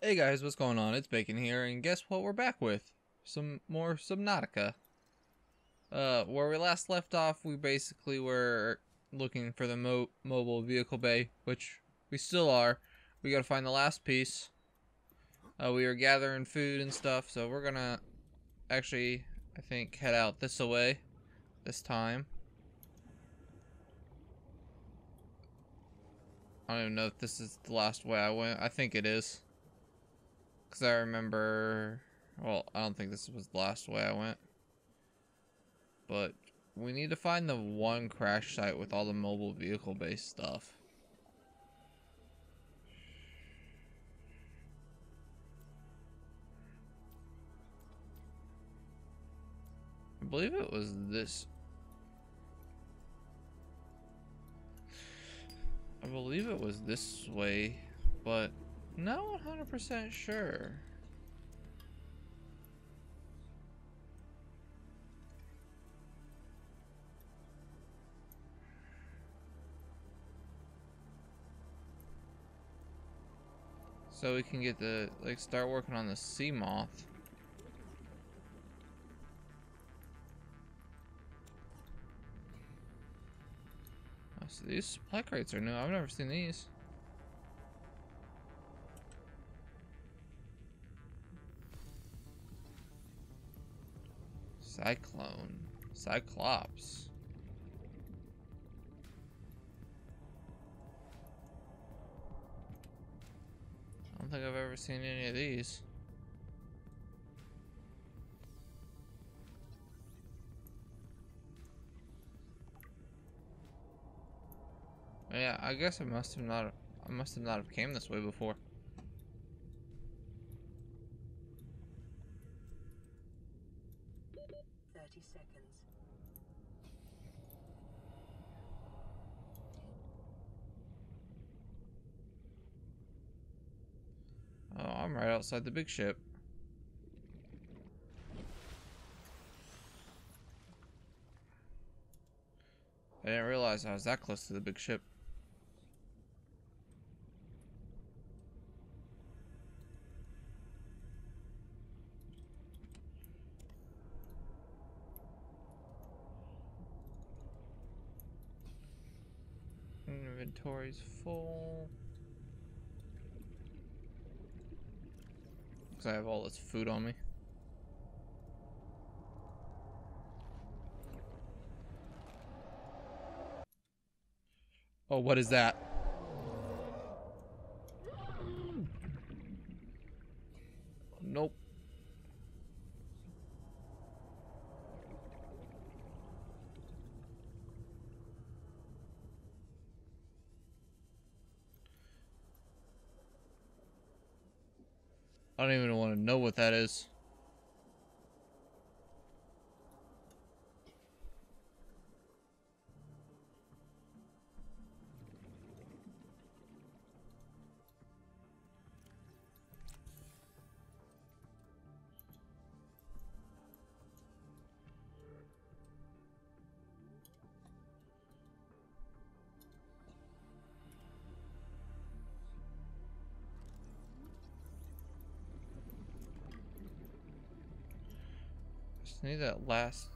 Hey guys, what's going on? It's Bacon here, and guess what we're back with? Some more Subnautica. Where we last left off, we basically were looking for the Mobile Vehicle Bay, which we still are. We gotta find the last piece. We were gathering food and stuff, so we're gonna actually, I think, head out this way this time. I don't even know if this is the last way I went. I think it is. Because I remember... Well, I don't think this was the last way I went. But we need to find the one crash site with all the mobile vehicle based stuff. I believe it was this... I believe it was this way, but not 100% sure. So we can get the, like, start working on the sea moth. So these supply crates are new. I've never seen these. Cyclone. Cyclops. I don't think I've ever seen any of these. Yeah, I guess I must have not came this way before. Oh, I'm right outside the big ship. I didn't realize I was that close to the big ship. Inventory's full. Because I have all this food on me. Oh, what is that? Nope. I don't even want to know what that is. Need that last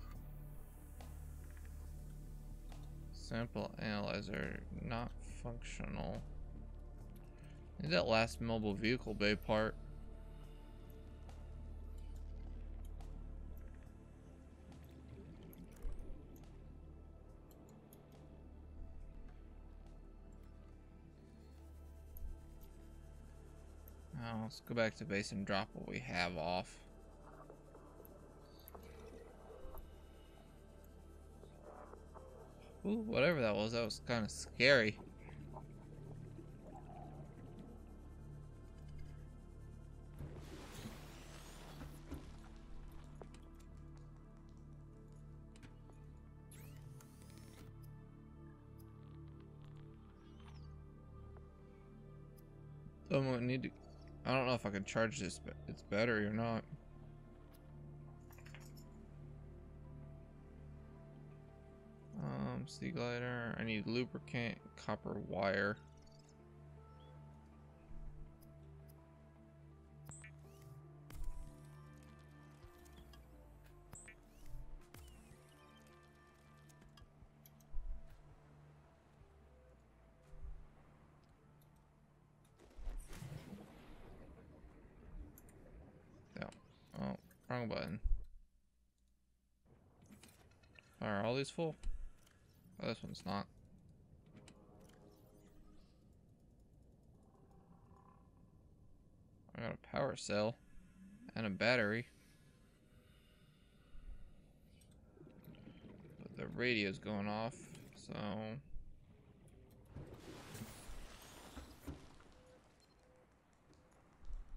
sample analyzer, not functional. Need that last mobile vehicle bay part. Now let's go back to base and drop what we have off. Ooh, whatever that was kind of scary. Someone need to... I don't know if I can charge this, but its battery or not. Sea glider. I need lubricant, copper wire. Wrong button. Are all these full? Oh, this one's not. I got a power cell and a battery. But the radio's going off, so...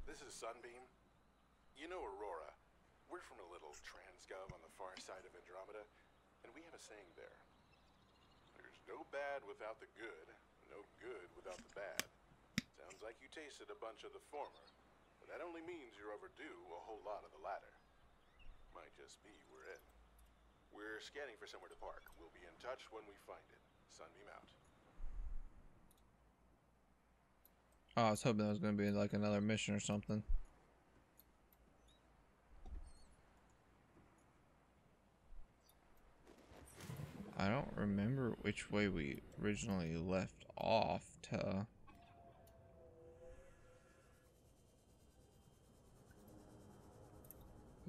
This is Sunbeam. You know Aurora. We're from a little transgov on the far side of Andromeda. And we have a saying there. There's no bad without the good, no good without the bad. Sounds like you tasted a bunch of the former, but that only means you're overdue a whole lot of the latter. Might just be we're in. We're scanning for somewhere to park. We'll be in touch when we find it. Sunbeam out. Oh, I was hoping that was going to be like another mission or something. I don't remember which way we originally left off to...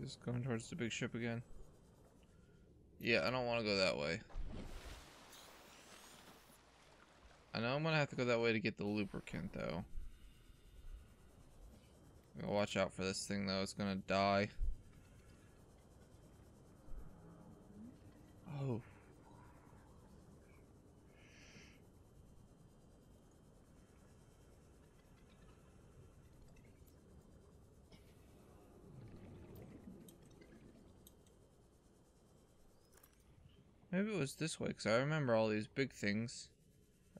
Just going towards the big ship again. Yeah, I don't want to go that way. I know I'm going to have to go that way to get the lubricant, though. I'm gonna watch out for this thing, though. It's going to die. Oh. Maybe it was this way, because I remember all these big things,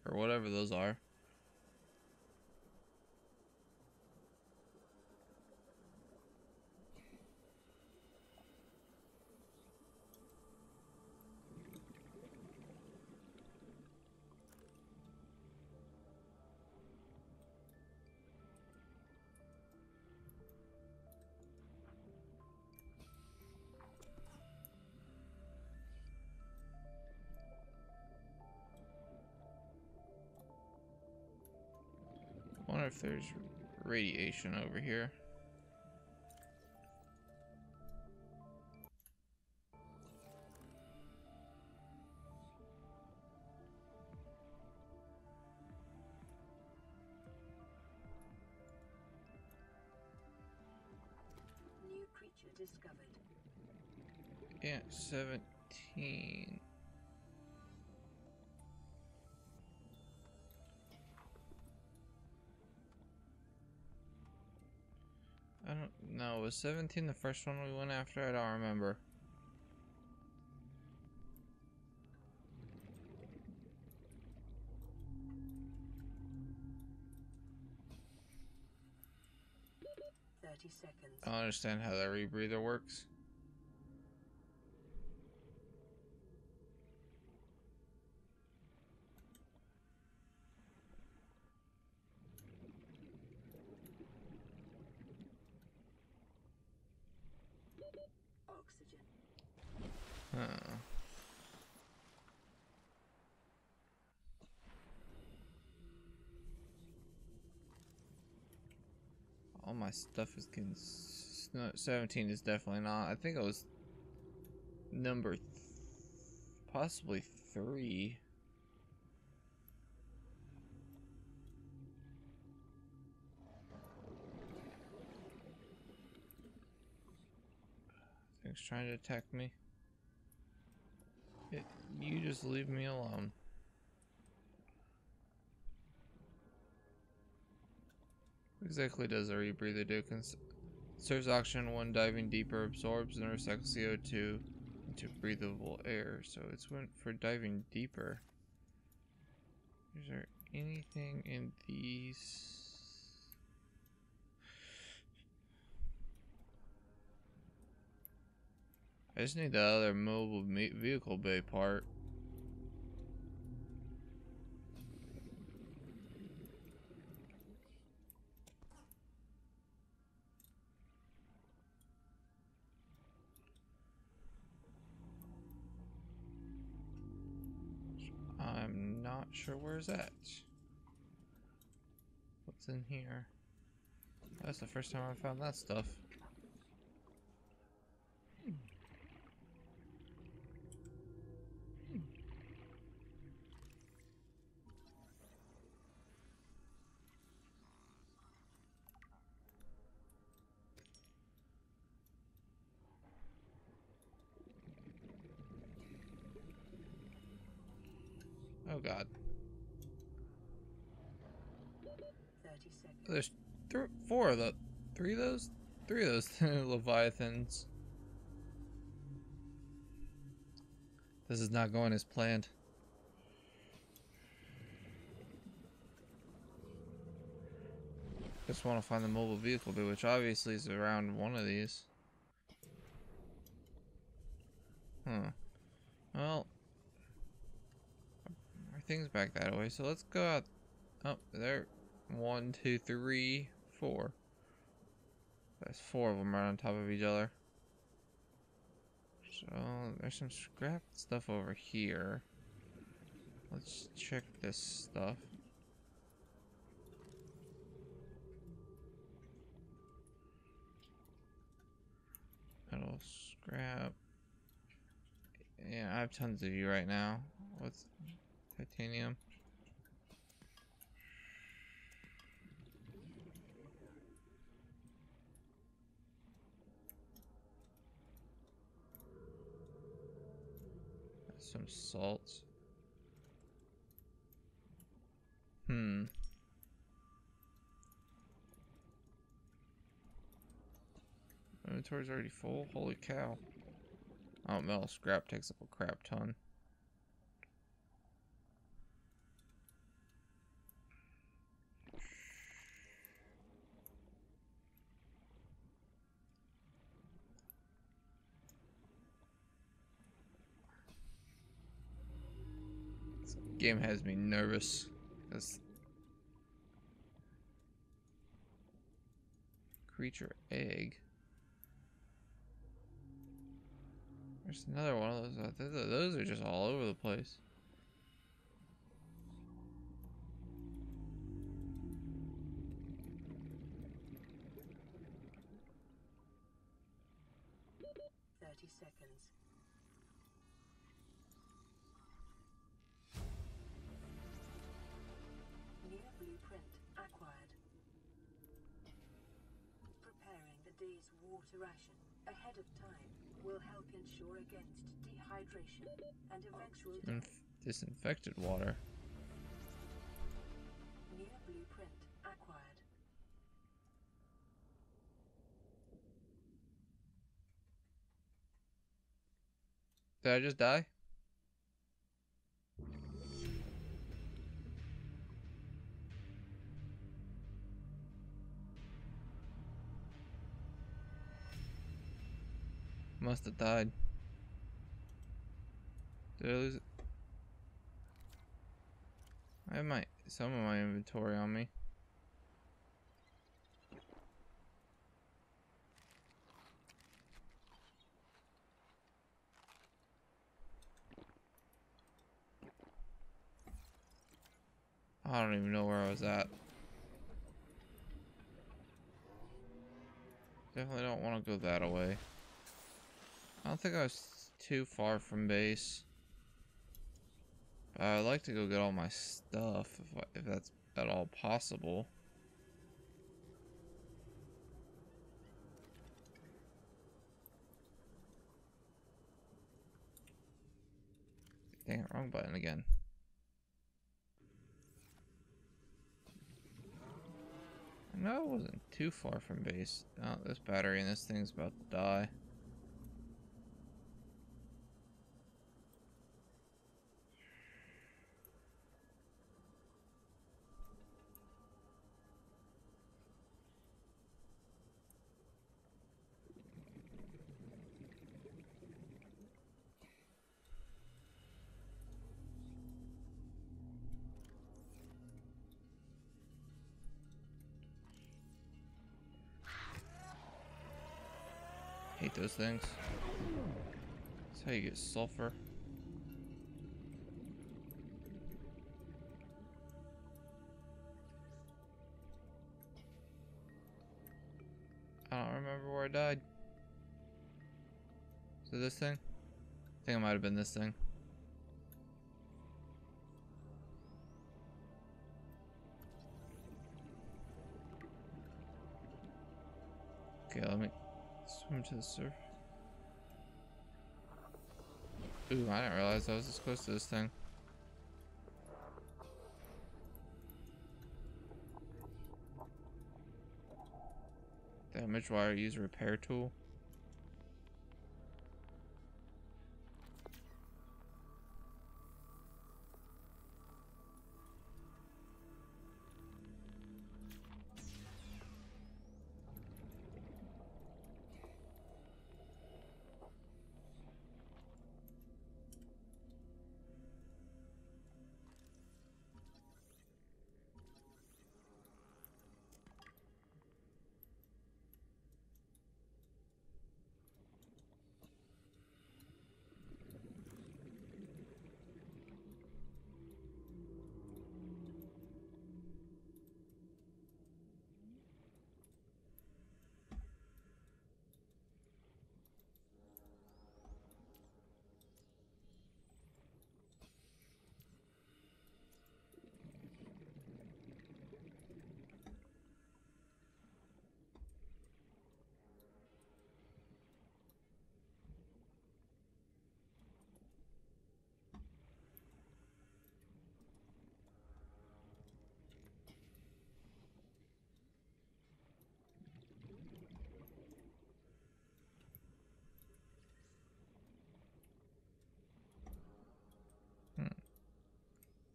or whatever those are. I wonder if there's radiation over here. New creature discovered. Yeah, 17. No, was 17 the first one we went after? I don't remember. I don't understand how that rebreather works. All my stuff is getting... No, 17 is definitely not. I think it was number... possibly 3. Thing's trying to attack me. You just leave me alone. What exactly does a rebreather do? Conserves oxygen when diving deeper, absorbs and recycles CO2 into breathable air. So it's went for diving deeper. Is there anything in these? I just need the other mobile vehicle bay part. I'm not sure where's that. What's in here? That's the first time I found that stuff. Oh God. There's four of the, three of those Leviathans. This is not going as planned. Just want to find the mobile vehicle bay, which obviously is around one of these. Huh. Well, our thing's back that way, so let's go out. Oh, there. 1, 2, 3, 4. That's four of them right on top of each other. So there's some scrap stuff over here. Let's check this stuff. Metal scrap. Yeah, I have tons of you right now. What's titanium? Some salt. Hmm. Inventory's already full? Holy cow. Oh, metal scrap takes up a crap ton. Game has me nervous. This creature egg. There's another one of those. Those are just all over the place. Ration ahead of time will help ensure against dehydration and eventual disinfected water. New blueprint acquired. Did I just die? Must have died. Did I lose it? I have some of my inventory on me. I don't even know where I was at. Definitely don't want to go that away. I don't think I was too far from base. But I'd like to go get all my stuff if that's at all possible. Dang it, wrong button again. No, I wasn't too far from base. Oh, this battery and this thing's about to die. Those things. That's how you get sulfur. I don't remember where I died. So this thing? I think it might have been this thing. Okay, let me swim to the surf. Ooh, I didn't realize I was this close to this thing. damage while I use a repair tool.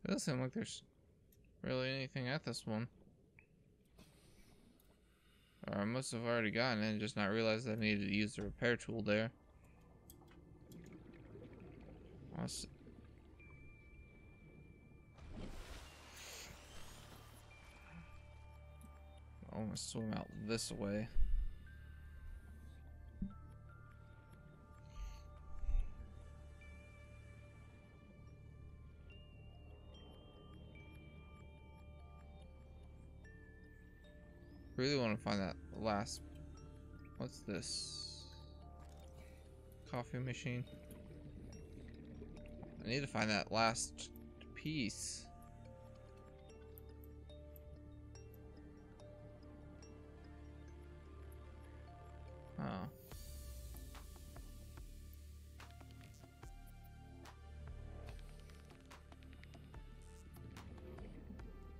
It doesn't seem like there's really anything at this one. Or I must have already gotten it and just not realized I needed to use the repair tool there. I want to swim out this way. I really want to find that last. What's this? Coffee machine. I need to find that last piece. Oh.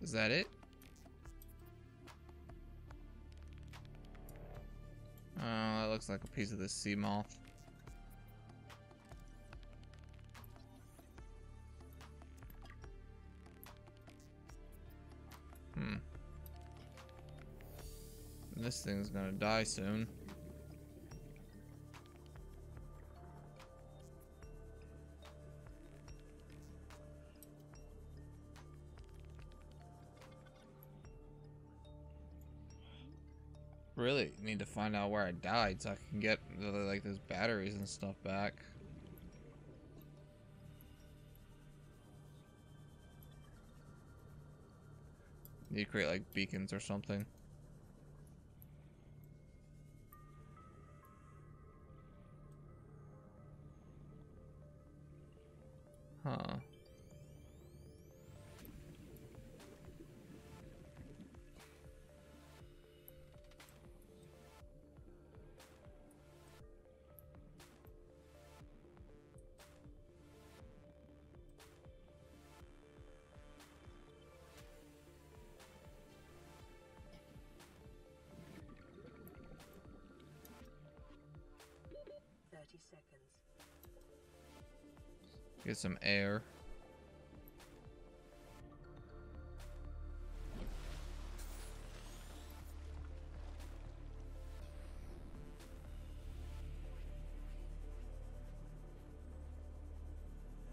Is that it? Looks like a piece of this sea moth. This thing's gonna die soon. Really need to find out where I died so I can get like those batteries and stuff back. Need to create like beacons or something. Huh. Get some air.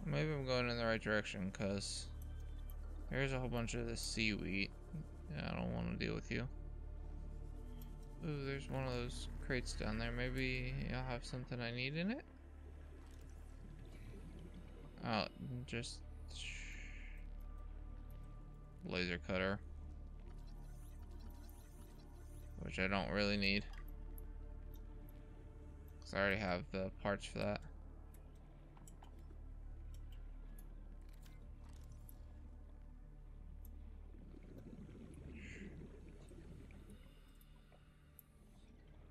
Maybe I'm going in the right direction, cause there's a whole bunch of this seaweed. Yeah, I don't want to deal with you. Ooh, there's one of those crates down there. Maybe I'll have something I need in it. Oh, just laser cutter, which I don't really need, cause I already have the parts for that.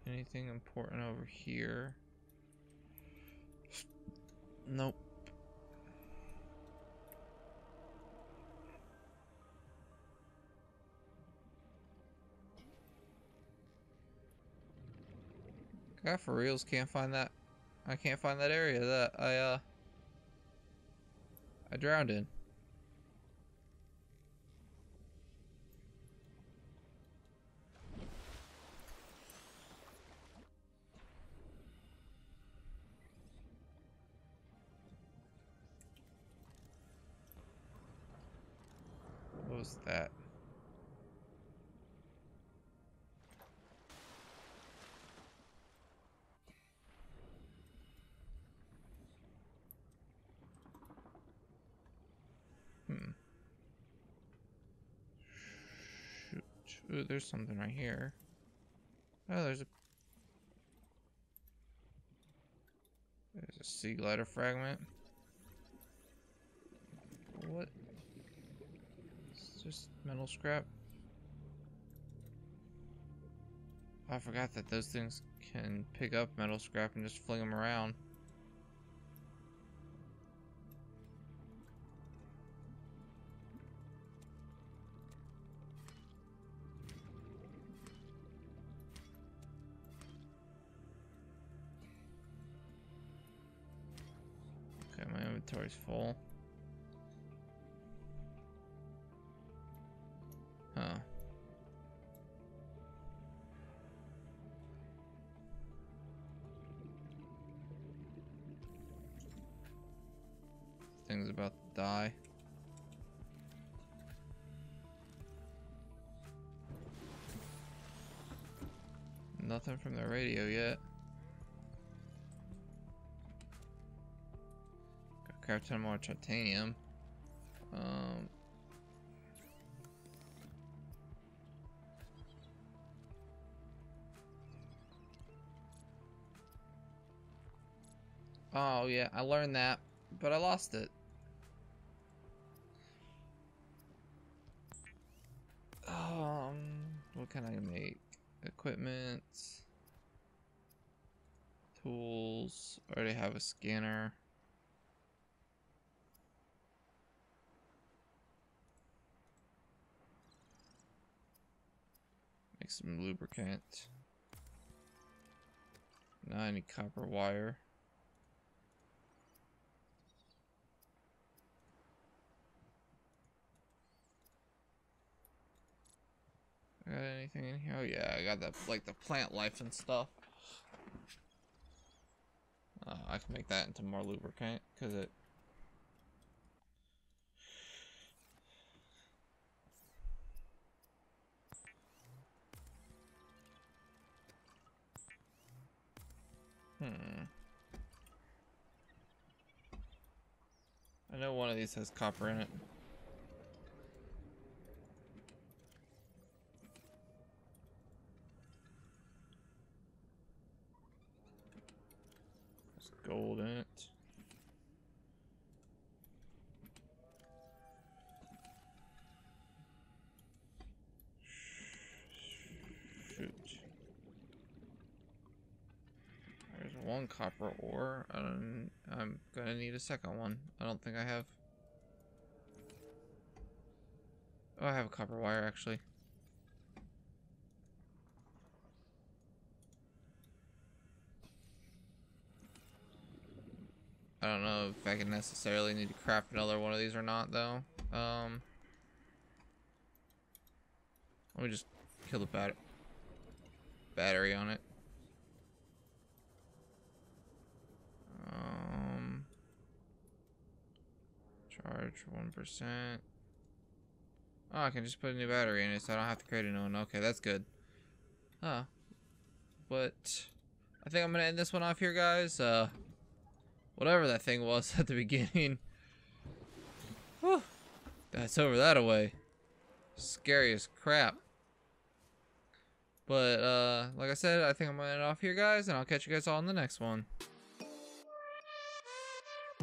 Anything important over here? Nope. I for reals can't find that. I can't find that area that I drowned in. What was that? Ooh, there's something right here. Oh, there's a sea glider fragment. What? It's just metal scrap. Oh, I forgot that those things can pick up metal scrap and just fling them around. Inventory's full. Huh. Thing's about to die. Nothing from the radio yet. Grab 10 more titanium. Oh yeah, I learned that, but I lost it. What can I make? Equipment, tools. I already have a scanner. Some lubricant. Not any copper wire. Got anything in here? Oh yeah, I got that, like the plant life and stuff. I can make that into more lubricant because it. I know one of these has copper in it. There's gold in it. Shoot. There's one copper ore. I'm gonna need a second one. I don't think I have. Oh, I have a copper wire actually. I don't know if I can necessarily need to craft another one of these or not though. Let me just kill the battery on it. Charge 1%. Oh, I can just put a new battery in it, so I don't have to create a new one. Okay, that's good. Huh. But I think I'm gonna end this one off here, guys. Whatever that thing was at the beginning. Whew. That's over that away. Scary as crap. But like I said, I think I'm gonna end it off here, guys, and I'll catch you guys all in the next one.